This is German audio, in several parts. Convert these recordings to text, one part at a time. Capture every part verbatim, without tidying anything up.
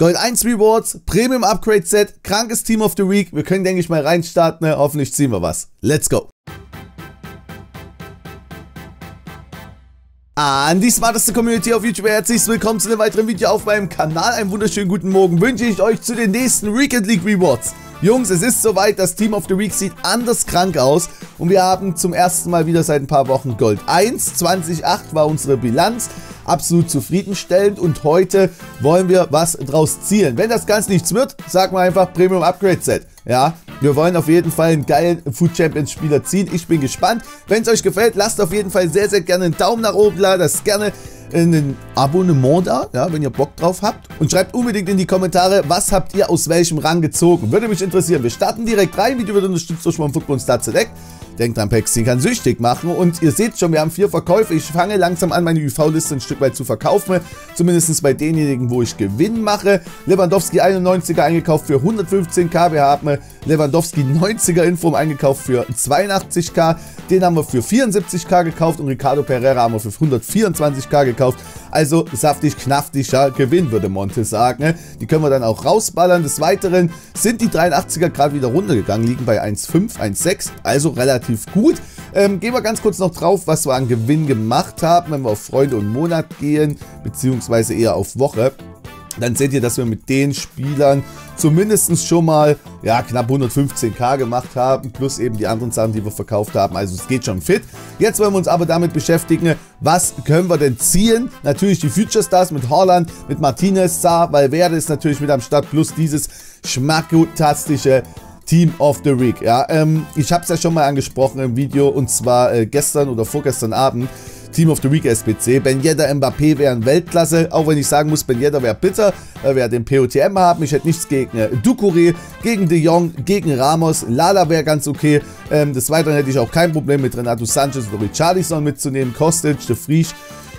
Gold eins Rewards, Premium Upgrade Set, krankes Team of the Week. Wir können, denke ich, mal reinstarten. Ne? Hoffentlich ziehen wir was. Let's go. An die smarteste Community auf YouTube, herzlich willkommen zu einem weiteren Video auf meinem Kanal. Einen wunderschönen guten Morgen wünsche ich euch zu den nächsten Weekend League Rewards. Jungs, es ist soweit, das Team of the Week sieht anders krank aus und wir haben zum ersten Mal wieder seit ein paar Wochen Gold eins, zwanzig Komma acht war unsere Bilanz, absolut zufriedenstellend und heute wollen wir was draus zielen. Wenn das Ganze nichts wird, sagen wir einfach Premium Upgrade Set, ja. Wir wollen auf jeden Fall einen geilen Food Champions Spieler ziehen, ich bin gespannt. Wenn es euch gefällt, lasst auf jeden Fall sehr, sehr gerne einen Daumen nach oben da, lasst gerne ein Abonnement da, ja, wenn ihr Bock drauf habt. Und schreibt unbedingt in die Kommentare, was habt ihr aus welchem Rang gezogen. Würde mich interessieren. Wir starten direkt rein. Video wird unterstützt durch meinen Football und Startselect. Denkt dran, Pexing kann süchtig machen. Und ihr seht schon, wir haben vier Verkäufe. Ich fange langsam an, meine U V-Liste ein Stück weit zu verkaufen. Zumindest bei denjenigen, wo ich Gewinn mache. Lewandowski einundneunziger eingekauft für hundertfünfzehn K. Wir haben Lewandowski neunziger Inform eingekauft für zweiundachtzig K. Den haben wir für vierundsiebzig K gekauft. Und Ricardo Pereira haben wir für hundertvierundzwanzig K gekauft. Also saftig, knaftiger Gewinn, würde Monte sagen. Die können wir dann auch rausballern. Des Weiteren sind die dreiundachtziger gerade wieder runtergegangen. Liegen bei eins Komma fünf, eins Komma sechs. Also relativ gut. Ähm, gehen wir ganz kurz noch drauf, was wir an Gewinn gemacht haben, wenn wir auf Freunde und Monat gehen, beziehungsweise eher auf Woche. Dann seht ihr, dass wir mit den Spielern zumindest schon mal ja, knapp hundertfünfzehn K gemacht haben, plus eben die anderen Sachen, die wir verkauft haben. Also es geht schon fit. Jetzt wollen wir uns aber damit beschäftigen, was können wir denn ziehen? Natürlich die Future Stars mit Holland, mit Martinez, Saar, Valverde ist natürlich mit am Start, plus dieses schmackotastische Team of the Week, ja, ähm, ich habe es ja schon mal angesprochen im Video und zwar äh, gestern oder vorgestern Abend, Team of the Week S B C, Ben Yedder, Mbappé wären Weltklasse, auch wenn ich sagen muss, Ben Yedder wäre bitter, äh, wäre den P O T M haben, ich hätte nichts gegen äh, Ducouré, gegen De Jong, gegen Ramos, Lala wäre ganz okay, ähm, des Weiteren hätte ich auch kein Problem mit Renato Sanchez oder mit Charlison mitzunehmen, Kostic, De Fries.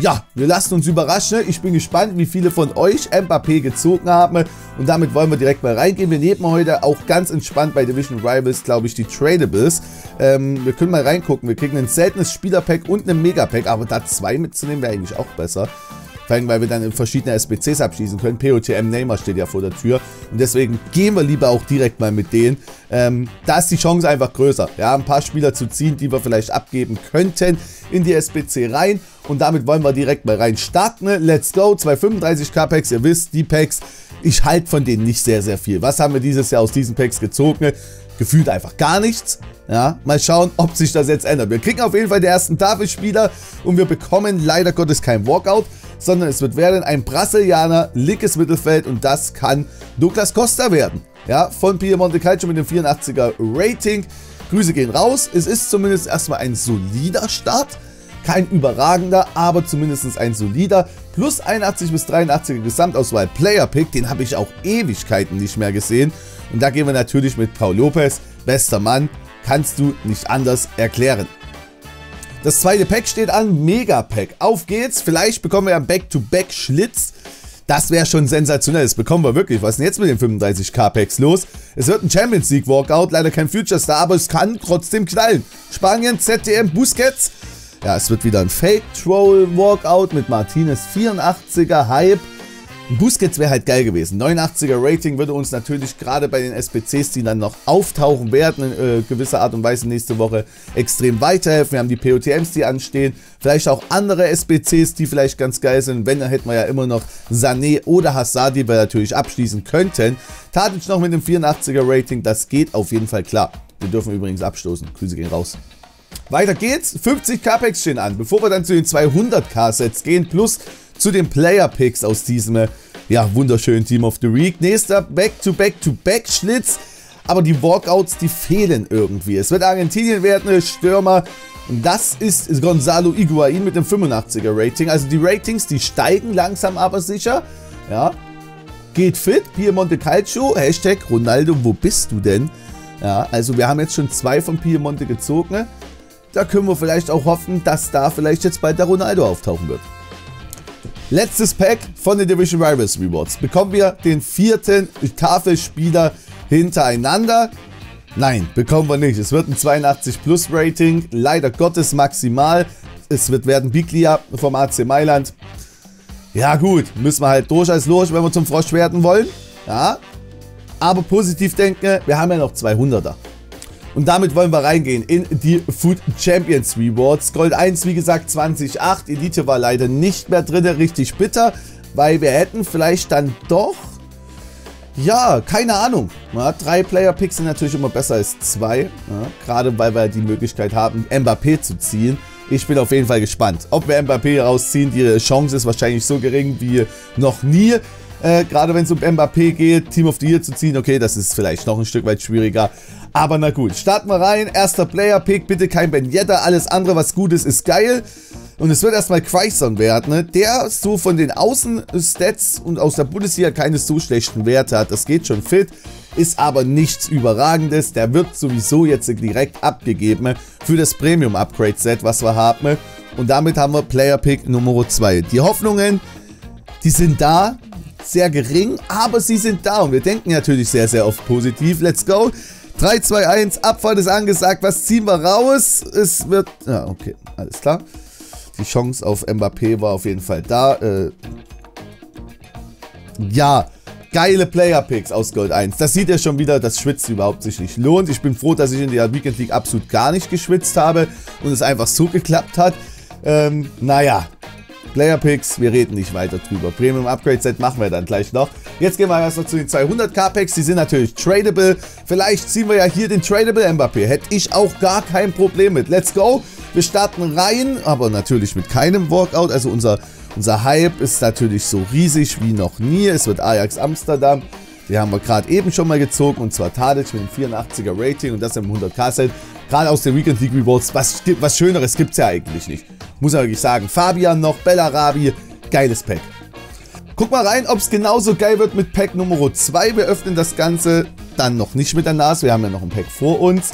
Ja, wir lassen uns überraschen. Ich bin gespannt, wie viele von euch Mbappé gezogen haben. Und damit wollen wir direkt mal reingehen. Wir nehmen heute auch ganz entspannt bei Division Rivals, glaube ich, die Tradables. Ähm, wir können mal reingucken. Wir kriegen ein seltenes Spielerpack und ein Megapack. Aber da zwei mitzunehmen wäre eigentlich auch besser. Vor allem, weil wir dann in verschiedene S B Cs abschießen können. P O T M Neymar steht ja vor der Tür. Und deswegen gehen wir lieber auch direkt mal mit denen. Ähm, da ist die Chance einfach größer. Ja, ein paar Spieler zu ziehen, die wir vielleicht abgeben könnten in die S B C rein. Und damit wollen wir direkt mal rein starten. Let's go. zweihundertfünfunddreißig K Packs. Ihr wisst, die Packs, ich halte von denen nicht sehr, sehr viel. Was haben wir dieses Jahr aus diesen Packs gezogen? Gefühlt einfach gar nichts. Ja, mal schauen, ob sich das jetzt ändert. Wir kriegen auf jeden Fall den ersten Tafelspieler und wir bekommen leider Gottes kein Walkout, sondern es wird werden ein Brasilianer, linkes Mittelfeld und das kann Douglas Costa werden. Ja, von Piemontecalcio mit dem vierundachtziger Rating. Grüße gehen raus. Es ist zumindest erstmal ein solider Start. Kein überragender, aber zumindest ein solider. Plus einundachtzig bis dreiundachtziger Gesamtauswahl Player Pick. Den habe ich auch Ewigkeiten nicht mehr gesehen. Und da gehen wir natürlich mit Paul Lopez. Bester Mann, kannst du nicht anders erklären. Das zweite Pack steht an, Mega-Pack. Auf geht's, vielleicht bekommen wir einen Back-to-Back-Schlitz. Das wäre schon sensationell, das bekommen wir wirklich. Was ist denn jetzt mit den fünfunddreißig K Packs los? Es wird ein Champions-League-Walkout, leider kein Future-Star, aber es kann trotzdem knallen. Spanien, Z D M, Busquets. Ja, es wird wieder ein Fake-Troll-Walkout mit Martinez, vierundachtziger Hype. Busquets wäre halt geil gewesen. neunundachtziger Rating würde uns natürlich gerade bei den S B Cs, die dann noch auftauchen werden, in äh, gewisser Art und Weise nächste Woche extrem weiterhelfen. Wir haben die P O T Ms, die anstehen. Vielleicht auch andere S B Cs, die vielleicht ganz geil sind. Wenn, dann hätten wir ja immer noch Sané oder Hazard, die wir natürlich abschließen könnten. Tadic noch mit dem vierundachtziger Rating. Das geht auf jeden Fall klar. Wir dürfen übrigens abstoßen. Grüße gehen raus. Weiter geht's. fünfzig K Packs stehen an. Bevor wir dann zu den zweihundert K Sets gehen, plus zu den Player-Picks aus diesem, ja, wunderschönen Team of the Week. Nächster Back-to-Back-to-Back-Schlitz, aber die Walkouts, die fehlen irgendwie. Es wird Argentinien werden, Stürmer, und das ist Gonzalo Higuain mit dem fünfundachtziger Rating. Also die Ratings, die steigen langsam aber sicher, ja. Geht fit, Piemontecalcio, Hashtag Ronaldo, wo bist du denn? Ja, also wir haben jetzt schon zwei von Piemonte gezogen. Da können wir vielleicht auch hoffen, dass da vielleicht jetzt bald der Ronaldo auftauchen wird. Letztes Pack von den Division Rivals Rewards. Bekommen wir den vierten Tafelspieler hintereinander? Nein, bekommen wir nicht. Es wird ein zweiundachtzig Plus Rating, leider Gottes maximal. Es wird werden Biglia vom A C Mailand. Ja gut, müssen wir halt durch als durch, wenn wir zum Frosch werden wollen. Ja. Aber positiv denken, wir haben ja noch zweihunderter. Und damit wollen wir reingehen in die Food Champions Rewards. Gold eins, wie gesagt, zwanzig Komma acht. Elite war leider nicht mehr drin, richtig bitter. Weil wir hätten vielleicht dann doch... Ja, keine Ahnung. Ja, drei Player-Picks sind natürlich immer besser als zwei. Ja, gerade weil wir die Möglichkeit haben, Mbappé zu ziehen. Ich bin auf jeden Fall gespannt. Ob wir Mbappé rausziehen, die Chance ist wahrscheinlich so gering wie noch nie. Äh, gerade wenn es um Mbappé geht, Team of the Year zu ziehen, okay, das ist vielleicht noch ein Stück weit schwieriger. Aber na gut, starten wir rein. Erster Player-Pick, bitte kein Ben Yedder. Alles andere, was gut ist, ist geil. Und es wird erstmal Charlison werden, ne? Der so von den Außenstats und aus der Bundesliga keine so schlechten Werte hat. Das geht schon fit, ist aber nichts Überragendes. Der wird sowieso jetzt direkt abgegeben für das Premium-Upgrade-Set, was wir haben. Und damit haben wir Player-Pick Nummer zwei. Die Hoffnungen, die sind da. Sehr gering, aber sie sind da und wir denken natürlich sehr, sehr oft positiv. Let's go. drei, zwei, eins, Abfahrt ist angesagt. Was ziehen wir raus? Es wird... Ja, okay, alles klar. Die Chance auf Mbappé war auf jeden Fall da. Äh, ja, geile Player-Picks aus Gold eins. Das sieht ihr schon wieder, dass Schwitzen überhaupt sich nicht lohnt. Ich bin froh, dass ich in der Weekend League absolut gar nicht geschwitzt habe und es einfach so geklappt hat. Ähm, naja. Player Picks, wir reden nicht weiter drüber. Premium Upgrade Set machen wir dann gleich noch. Jetzt gehen wir erst noch zu den zweihunderttausender Picks. Die sind natürlich tradable. Vielleicht ziehen wir ja hier den tradable Mbappé. Hätte ich auch gar kein Problem mit. Let's go. Wir starten rein, aber natürlich mit keinem Walkout. Also unser, unser Hype ist natürlich so riesig wie noch nie. Es wird Ajax Amsterdam. Die haben wir gerade eben schon mal gezogen. Und zwar Tadic mit dem vierundachtziger Rating und das im hunderttausender Set. Gerade aus den Weekend League Rewards. Was, was Schöneres gibt es ja eigentlich nicht. Muss ich wirklich sagen. Fabian noch, Bellarabi, geiles Pack. Guck mal rein, ob es genauso geil wird mit Pack Nummer zwei. Wir öffnen das Ganze dann noch nicht mit der Nase. Wir haben ja noch ein Pack vor uns.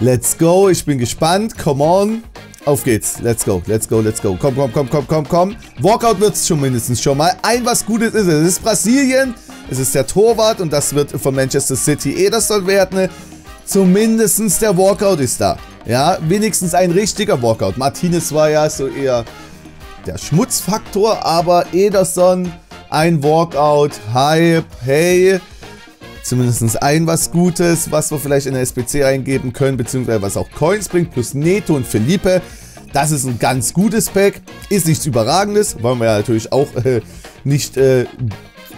Let's go, ich bin gespannt. Come on. Auf geht's. Let's go, let's go, let's go. Komm, komm, komm, komm, komm, komm. Walkout wird es schon mindestens schon mal. Ein was Gutes ist es. Es ist Brasilien. Es ist der Torwart und das wird von Manchester City Ederson werden. Zumindestens der Walkout ist da. Ja, wenigstens ein richtiger Walkout. Martinez war ja so eher der Schmutzfaktor, aber Ederson, ein Walkout, Hype, hey. Zumindest ein was Gutes, was wir vielleicht in der S B C eingeben können, beziehungsweise was auch Coins bringt, plus Neto und Felipe. Das ist ein ganz gutes Pack, ist nichts Überragendes, wollen wir ja natürlich auch äh, nicht äh,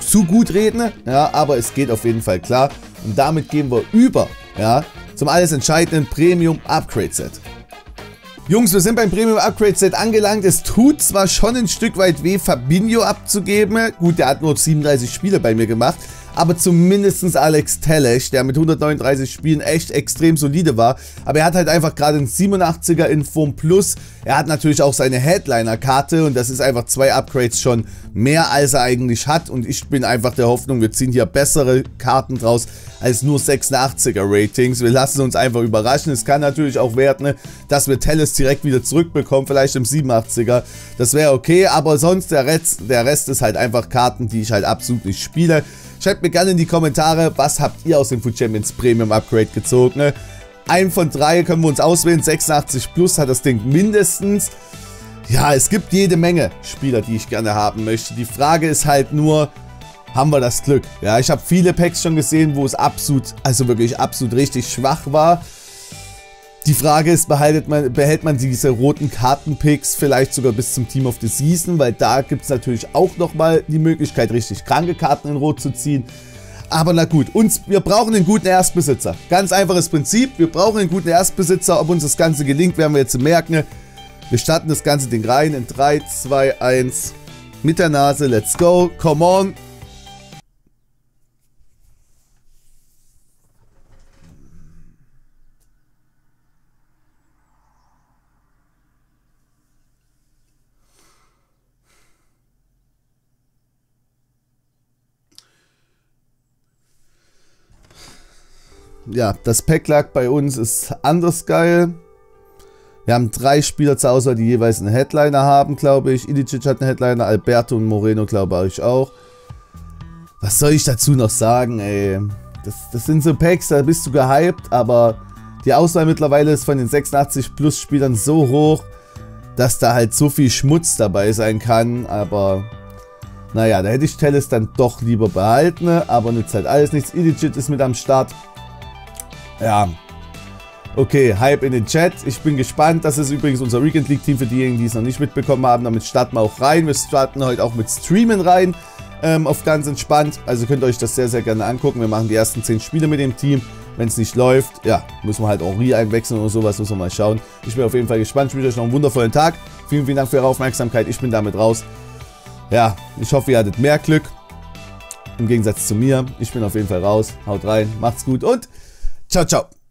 zu gut reden, ja, aber es geht auf jeden Fall klar. Und damit gehen wir über, ja, zum alles entscheidenden Premium Upgrade Set. Jungs, wir sind beim Premium Upgrade Set angelangt. Es tut zwar schon ein Stück weit weh, Fabinho abzugeben. Gut, der hat nur siebenunddreißig Spiele bei mir gemacht. Aber zumindest Alex Telles, der mit hundertneununddreißig Spielen echt extrem solide war. Aber er hat halt einfach gerade einen siebenundachtziger in Form Plus. Er hat natürlich auch seine Headliner-Karte und das ist einfach zwei Upgrades schon mehr, als er eigentlich hat. Und ich bin einfach der Hoffnung, wir ziehen hier bessere Karten draus als nur sechsundachtziger-Ratings. Wir lassen uns einfach überraschen. Es kann natürlich auch werden, dass wir Telles direkt wieder zurückbekommen, vielleicht im siebenundachtziger. Das wäre okay, aber sonst der Rest, der Rest ist halt einfach Karten, die ich halt absolut nicht spiele. Schreibt mir gerne in die Kommentare, was habt ihr aus dem Food Champions Premium Upgrade gezogen. Ne? Ein von drei können wir uns auswählen. sechsundachtzig plus hat das Ding mindestens. Ja, es gibt jede Menge Spieler, die ich gerne haben möchte. Die Frage ist halt nur, haben wir das Glück? Ja, ich habe viele Packs schon gesehen, wo es absolut, also wirklich absolut richtig schwach war. Die Frage ist, behält man, behält man diese roten Kartenpicks vielleicht sogar bis zum Team of the Season, weil da gibt es natürlich auch nochmal die Möglichkeit, richtig kranke Karten in Rot zu ziehen. Aber na gut, uns, wir brauchen einen guten Erstbesitzer. Ganz einfaches Prinzip, wir brauchen einen guten Erstbesitzer. Ob uns das Ganze gelingt, werden wir jetzt merken. Wir starten das ganze Ding rein in drei, zwei, eins, mit der Nase, let's go, come on. Ja, das Pack lag bei uns, ist anders geil. Wir haben drei Spieler zur Auswahl, die jeweils einen Headliner haben, glaube ich. Ilijic hat einen Headliner, Alberto und Moreno, glaube ich, auch. Was soll ich dazu noch sagen, ey? Das, das sind so Packs, da bist du gehypt, aber die Auswahl mittlerweile ist von den sechsundachtzig-Plus-Spielern so hoch, dass da halt so viel Schmutz dabei sein kann, aber... Naja, da hätte ich Telles dann doch lieber behalten, aber nützt halt alles nichts. Ilijic ist mit am Start. Ja. Okay, Hype in den Chat. Ich bin gespannt. Das ist übrigens unser Weekend League Team für diejenigen, die es noch nicht mitbekommen haben. Damit starten wir auch rein. Wir starten heute auch mit Streamen rein. Ähm, auf ganz entspannt. Also könnt ihr euch das sehr, sehr gerne angucken. Wir machen die ersten zehn Spiele mit dem Team. Wenn es nicht läuft, ja, müssen wir halt auch Henri einwechseln oder sowas, müssen wir mal schauen. Ich bin auf jeden Fall gespannt, ich wünsche euch noch einen wundervollen Tag. Vielen, vielen Dank für eure Aufmerksamkeit, ich bin damit raus. Ja, ich hoffe, ihr hattet mehr Glück, im Gegensatz zu mir. Ich bin auf jeden Fall raus, haut rein, macht's gut und ciao, ciao.